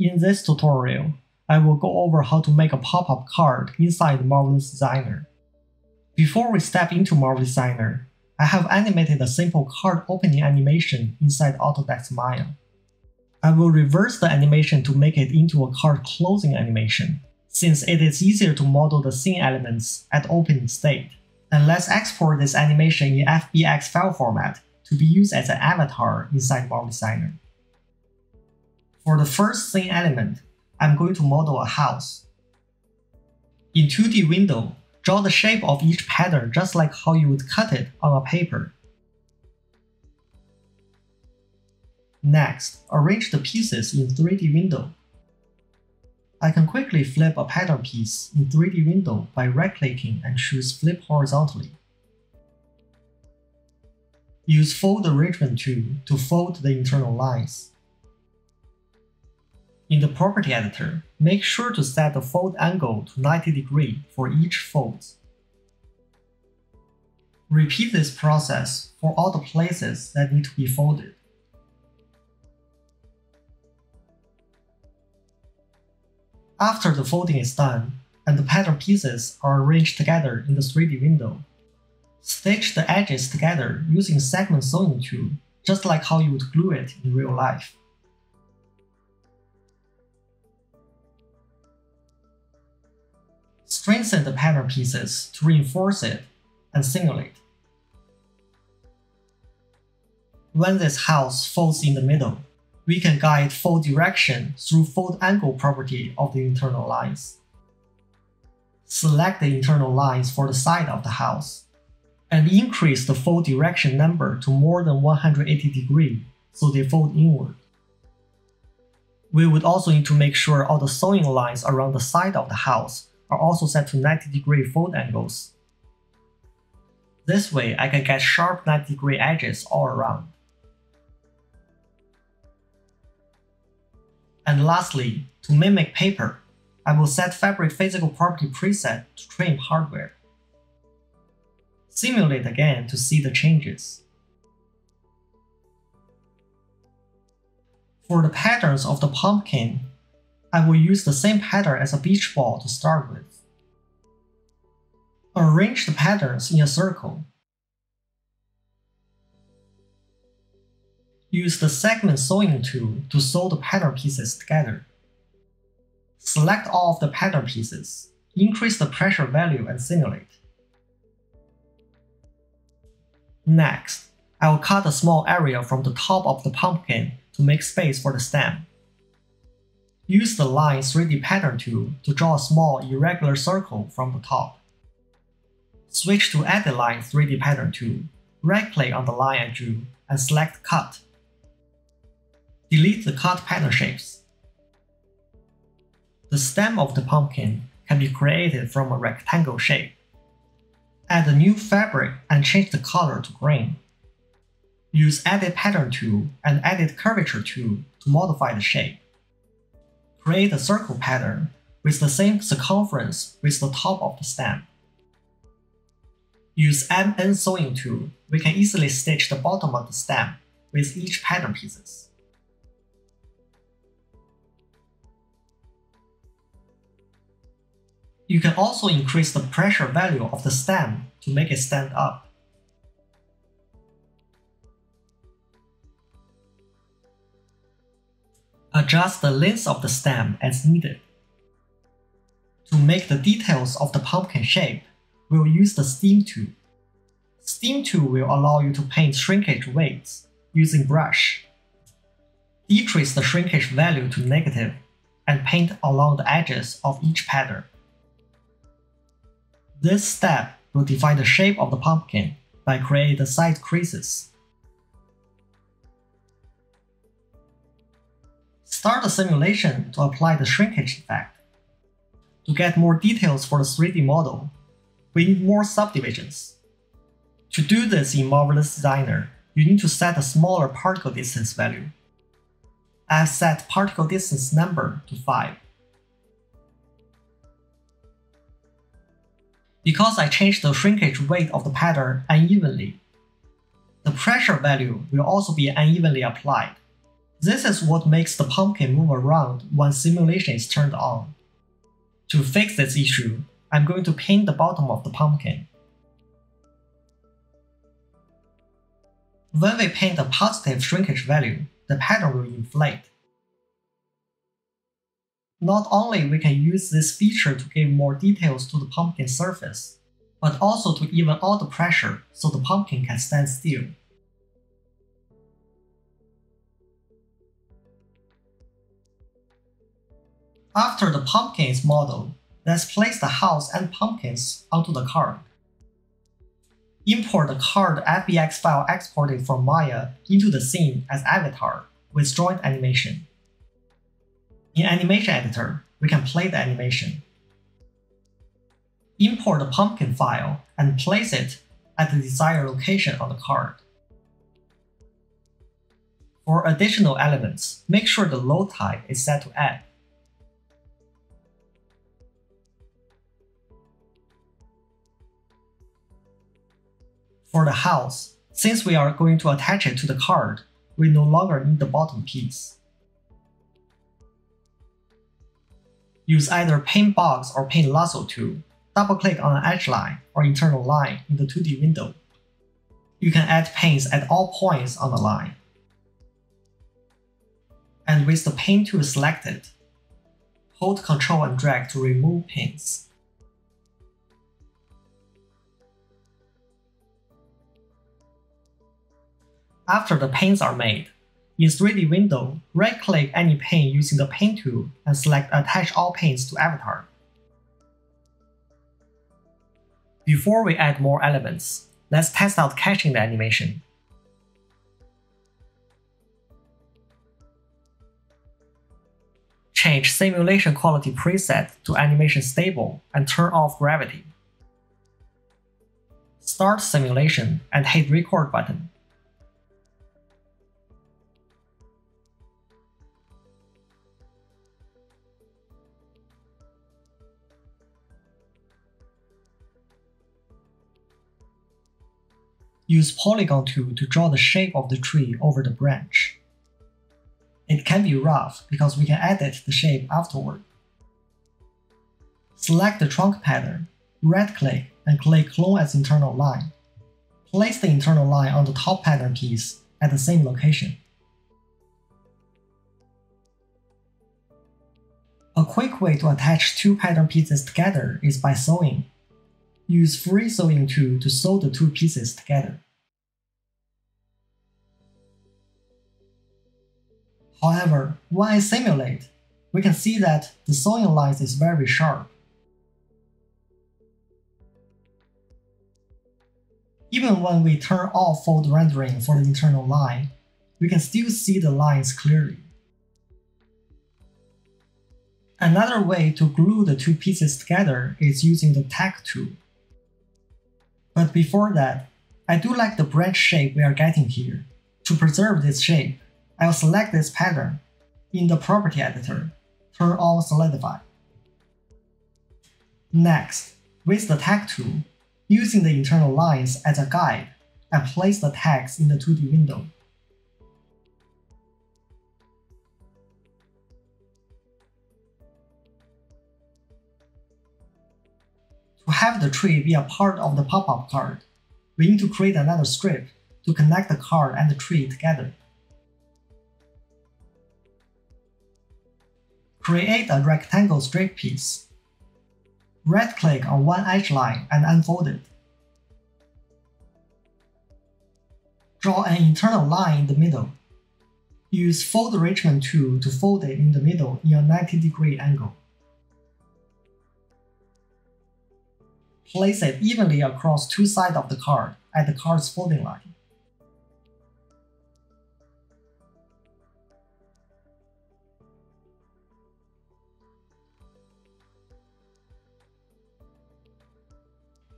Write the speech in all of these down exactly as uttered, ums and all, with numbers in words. In this tutorial, I will go over how to make a pop-up card inside Marvelous Designer. Before we step into Marvelous Designer, I have animated a simple card opening animation inside Autodesk Maya. I will reverse the animation to make it into a card closing animation, since it is easier to model the scene elements at opening state. And let's export this animation in F B X file format to be used as an avatar inside Marvelous Designer. For the first scene element, I'm going to model a house. In two D window, draw the shape of each pattern just like how you would cut it on a paper. Next, arrange the pieces in three D window. I can quickly flip a pattern piece in three D window by right-clicking and choose Flip Horizontally. Use Fold Arrangement tool to fold the internal lines. In the property editor, make sure to set the fold angle to ninety degrees for each fold. Repeat this process for all the places that need to be folded. After the folding is done, and the pattern pieces are arranged together in the three D window, stitch the edges together using Segment Sewing tool, just like how you would glue it in real life. Strengthen the pattern pieces to reinforce it and single it. When this house folds in the middle, we can guide fold direction through fold angle property of the internal lines. Select the internal lines for the side of the house, and increase the fold direction number to more than one hundred eighty degrees so they fold inward. We would also need to make sure all the sewing lines around the side of the house are also set to ninety degree fold angles. This way I can get sharp ninety degree edges all around. And lastly, to mimic paper, I will set Fabric Physical Property preset to trim hardware. Simulate again to see the changes. For the patterns of the pumpkin, I will use the same pattern as a beach ball to start with. Arrange the patterns in a circle. Use the Segment Sewing tool to sew the pattern pieces together. Select all of the pattern pieces, increase the pressure value and single it. Next, I will cut a small area from the top of the pumpkin to make space for the stem. Use the Line three D Pattern tool to draw a small irregular circle from the top. Switch to Edit Line three D Pattern tool, right-click on the line I drew, and select Cut. Delete the cut pattern shapes. The stem of the pumpkin can be created from a rectangle shape. Add a new fabric and change the color to green. Use Edit Pattern tool and Edit Curvature tool to modify the shape. Create a circle pattern with the same circumference with the top of the stem. Use M N Sewing tool, we can easily stitch the bottom of the stem with each pattern pieces. You can also increase the pressure value of the stem to make it stand up. Adjust the length of the stem as needed. To make the details of the pumpkin shape, we'll use the Steam Tool. Steam Tool will allow you to paint shrinkage weights using brush. Decrease the shrinkage value to negative and paint along the edges of each pattern. This step will define the shape of the pumpkin by creating the side creases. Start a simulation to apply the shrinkage effect. To get more details for the three D model, we need more subdivisions. To do this in Marvelous Designer, you need to set a smaller particle distance value. I have set particle distance number to five. Because I changed the shrinkage weight of the pattern unevenly, the pressure value will also be unevenly applied. This is what makes the pumpkin move around when simulation is turned on. To fix this issue, I'm going to paint the bottom of the pumpkin. When we paint a positive shrinkage value, the pattern will inflate. Not only we can use this feature to give more details to the pumpkin surface, but also to even out the pressure so the pumpkin can stand still. After the pumpkin is modeled, let's place the house and pumpkins onto the card. Import the card F B X file exported from Maya into the scene as avatar with joint animation. In Animation Editor, we can play the animation. Import the pumpkin file and place it at the desired location on the card. For additional elements, make sure the load type is set to add. For the house, since we are going to attach it to the card, we no longer need the bottom piece. Use either Paint Box or Paint Lasso tool, double-click on an edge line or internal line in the two D window. You can add paints at all points on the line. And with the paint tool selected, hold Ctrl and drag to remove paints. After the paints are made, in three D window, right-click any paint using the paint tool and select Attach all paints to avatar. Before we add more elements, let's test out caching the animation. Change Simulation Quality preset to Animation Stable and turn off Gravity. Start simulation and hit Record button. Use Polygon tool to draw the shape of the tree over the branch. It can be rough because we can edit the shape afterward. Select the trunk pattern, right-click and click Clone as internal line. Place the internal line on the top pattern piece at the same location. A quick way to attach two pattern pieces together is by sewing. Use Free Sewing tool to sew the two pieces together. However, when I simulate, we can see that the sewing lines is very sharp. Even when we turn off fold rendering for the internal line, we can still see the lines clearly. Another way to glue the two pieces together is using the tack tool. But before that, I do like the branch shape we are getting here. To preserve this shape, I'll select this pattern. In the Property Editor, turn on Slidify. Next, with the Tag tool, using the internal lines as a guide, I place the tags in the two D window. To have the tree be a part of the pop-up card, we need to create another strip to connect the card and the tree together. Create a rectangle strip piece. Right-click on one edge line and unfold it. Draw an internal line in the middle. Use Fold Richmond tool to fold it in the middle in a ninety degree angle. Place it evenly across two sides of the card at the card's folding line.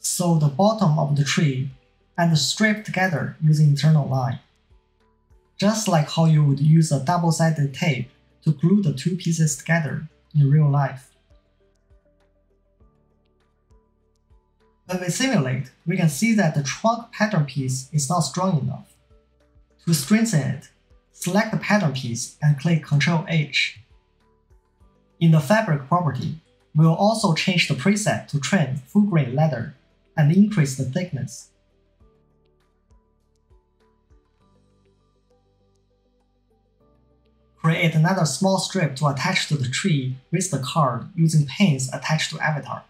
Sew the bottom of the tree and the strip together using internal line, just like how you would use a double-sided tape to glue the two pieces together in real life. When we simulate, we can see that the trunk pattern piece is not strong enough. To strengthen it, Select the pattern piece and click control H. In the fabric property, we will also change the preset to trim full grain leather and increase the thickness. Create another small strip to attach to the tree with the card using pins attached to avatar.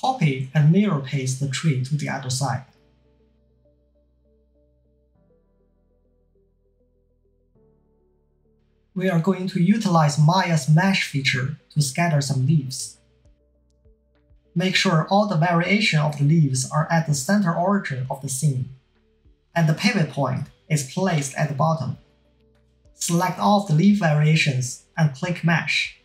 Copy and mirror paste the tree to the other side. We are going to utilize Maya's mesh feature to scatter some leaves. Make sure all the variation of the leaves are at the center origin of the scene, and the pivot point is placed at the bottom. Select all of the leaf variations and click Mesh.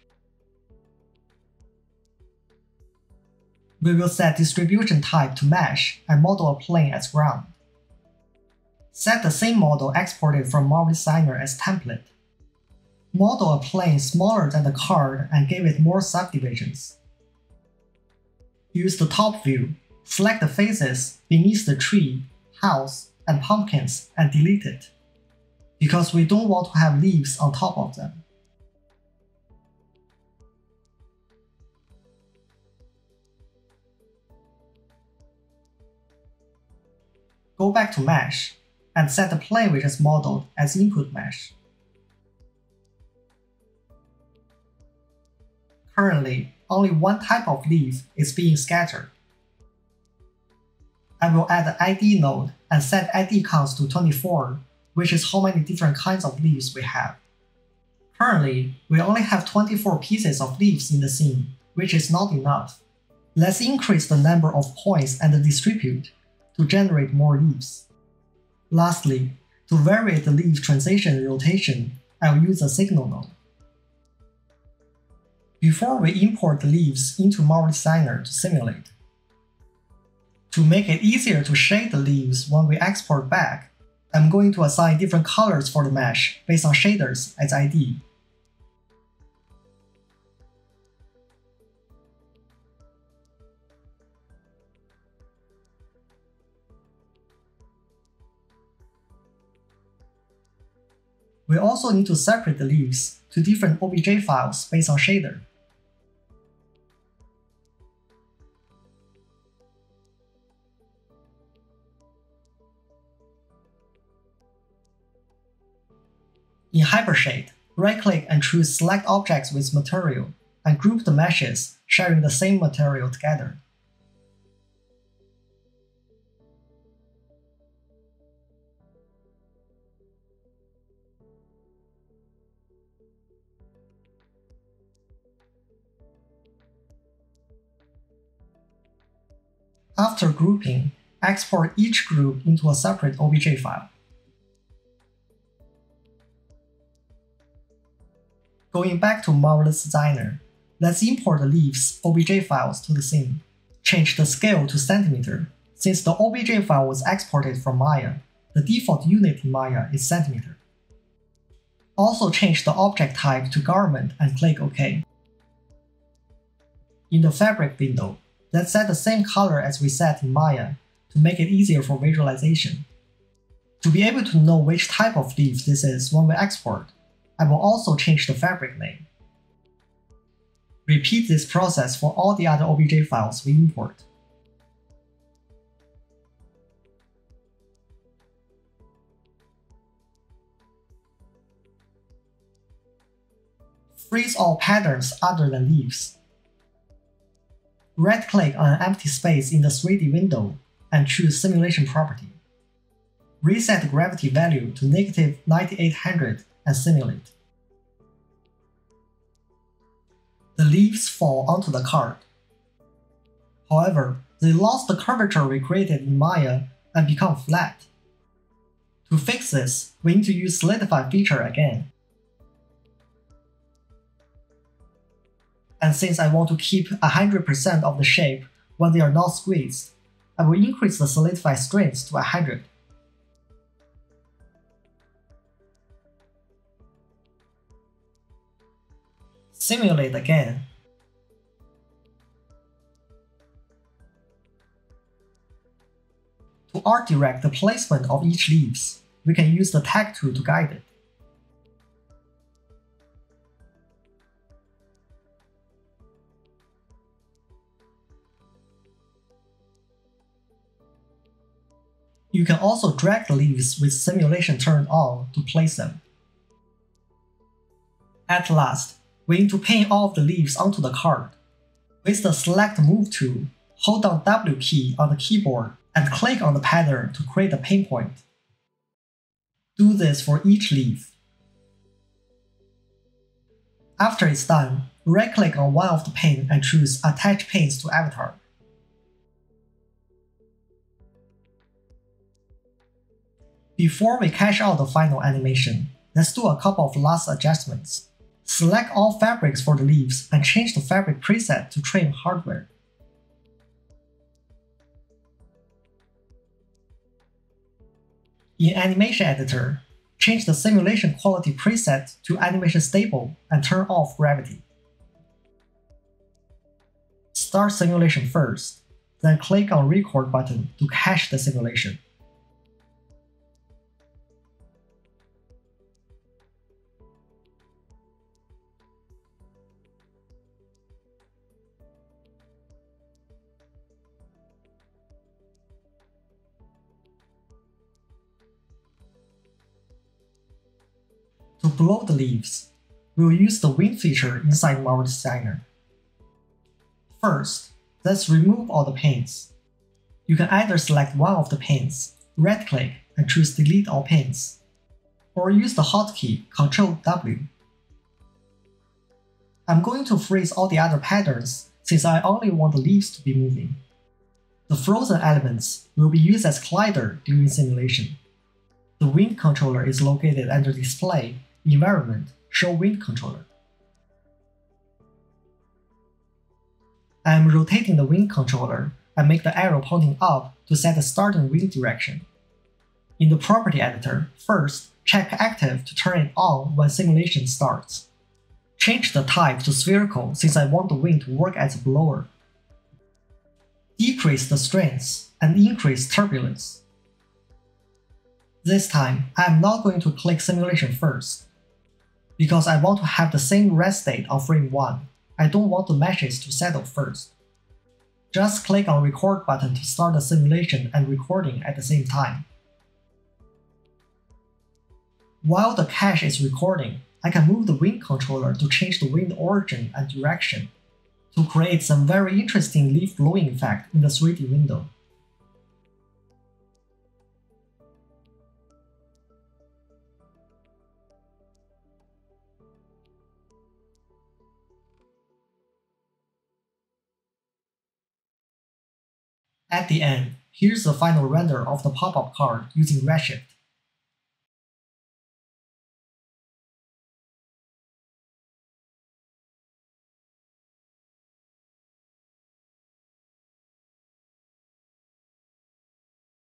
We will set distribution type to mesh and model a plane as ground. Set the same model exported from Marvelous Designer as template. Model a plane smaller than the card and give it more subdivisions. Use the top view, select the faces beneath the tree, house, and pumpkins and delete it, because we don't want to have leaves on top of them. Go back to Mesh, and set the plane we just modeled as Input Mesh. Currently, only one type of leaf is being scattered. I will add the I D node and set I D counts to twenty-four, which is how many different kinds of leaves we have. Currently, we only have twenty-four pieces of leaves in the scene, which is not enough. Let's increase the number of points and the distribute to generate more leaves. Lastly, to vary the leaf transition rotation, I will use a signal node. Before we import the leaves into Marvelous Designer to simulate, to make it easier to shade the leaves when we export back, I'm going to assign different colors for the mesh based on shaders as I D. We also need to separate the leaves to different O B J files based on shader. In Hypershade, right-click and choose Select Objects with Material and group the meshes sharing the same material together. After grouping, export each group into a separate O B J file. Going back to Marvelous Designer, let's import the leaves O B J files to the scene. Change the scale to centimeter. Since the O B J file was exported from Maya, the default unit in Maya is centimeter. Also change the object type to garment and click OK. In the fabric window, let's set the same color as we set in Maya to make it easier for visualization. To be able to know which type of leaf this is when we export, I will also change the fabric name. Repeat this process for all the other O B J files we import. Freeze all patterns other than leaves. Right-click on an empty space in the three D window and choose Simulation property. Reset the gravity value to negative ninety-eight hundred and simulate. The leaves fall onto the card. However, they lost the curvature we created in Maya and become flat. To fix this, we need to use Slidify feature again. And since I want to keep one hundred percent of the shape when they are not squeezed, I will increase the solidify strength to one hundred. simulate again. To art direct the placement of each leaves, we can use the Tag tool to guide it. You can also drag the leaves with simulation turned on to place them. At last, we need to paint all of the leaves onto the card. With the Select Move tool, hold down W key on the keyboard and click on the pattern to create a paint point. Do this for each leaf. After it's done, right-click on one of the paint and choose Attach Paints to Avatar. Before we cache out the final animation, let's do a couple of last adjustments. Select all fabrics for the leaves and change the fabric preset to trim hardware. In Animation Editor, change the Simulation Quality preset to Animation Stable and turn off Gravity. Start simulation first, then click on Record button to cache the simulation. To blow the leaves, we will use the wind feature inside Marvelous Designer. First, let's remove all the paints. You can either select one of the paints, right-click and choose Delete All Paints, or use the hotkey control W. I'm going to freeze all the other patterns since I only want the leaves to be moving. The frozen elements will be used as collider during simulation. The wind controller is located under Display, Environment, Show Wind Controller. I am rotating the wind controller and make the arrow pointing up to set the starting wind direction. In the Property Editor, first, check Active to turn it on when simulation starts. Change the type to Spherical since I want the wind to work as a blower. Decrease the strains and increase turbulence. This time, I am not going to click Simulation first, because I want to have the same rest state on frame one. I don't want the meshes to settle first. Just click on Record button to start the simulation and recording at the same time. While the cache is recording, I can move the wind controller to change the wind origin and direction to create some very interesting leaf blowing effect in the three D window. At the end, here's the final render of the pop-up card using Redshift.